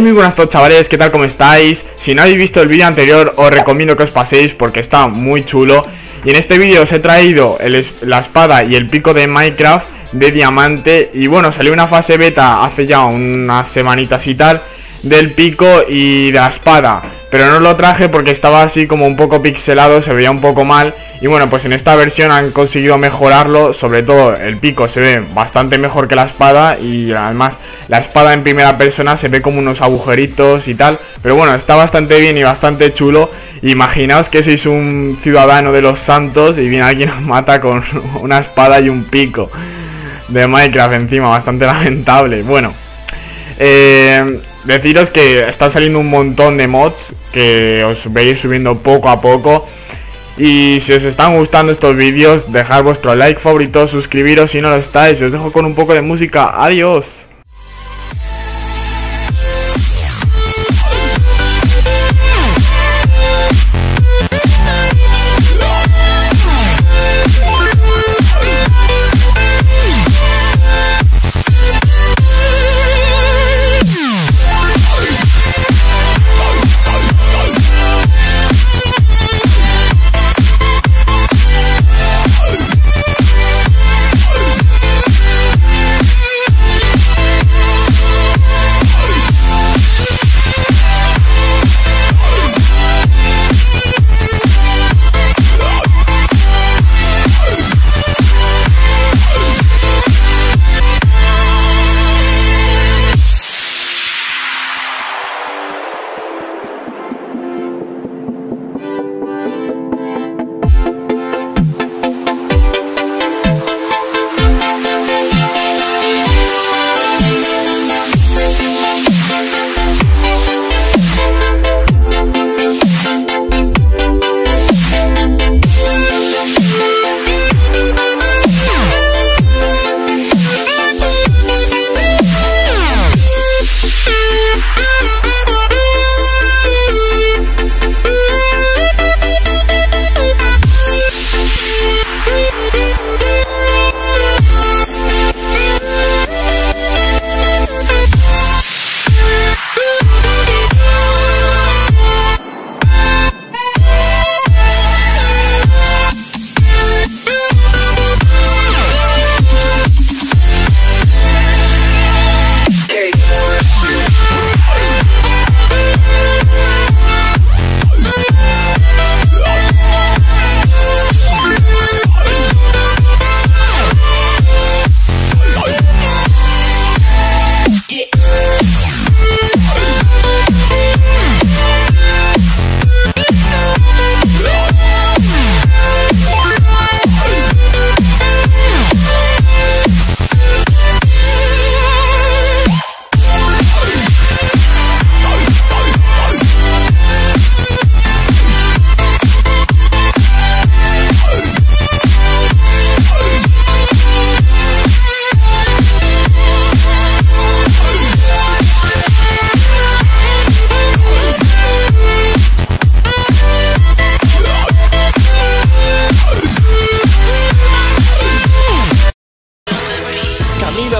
Hey, muy buenas todos chavales, ¿qué tal? ¿Cómo estáis? Si no habéis visto el vídeo anterior os recomiendo que os paséis porque está muy chulo. Y en este vídeo os he traído la espada y el pico de Minecraft de diamante. Y bueno, salió una fase beta hace ya unas semanitas y tal del pico y de la espada, pero no lo traje porque estaba así como un poco pixelado, se veía un poco mal. Y bueno, pues en esta versión han conseguido mejorarlo, sobre todo el pico se ve bastante mejor que la espada. Y además la espada en primera persona se ve como unos agujeritos y tal, pero bueno, está bastante bien y bastante chulo. Imaginaos que sois un ciudadano de los santos y viene alguien os mata con una espada y un pico de Minecraft encima, bastante lamentable. Bueno, deciros que está saliendo un montón de mods que os veis subiendo poco a poco. Y si os están gustando estos vídeos, dejad vuestro like favorito, suscribiros si no lo estáis. Os dejo con un poco de música, adiós.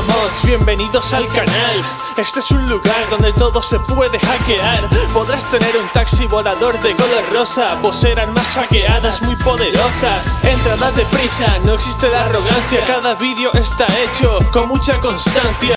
Mods, bienvenidos al canal. Este es un lugar donde todo se puede hackear. Podrás tener un taxi volador de color rosa, poseer armas hackeadas muy poderosas. Entra, date prisa, no existe la arrogancia. Cada vídeo está hecho con mucha constancia.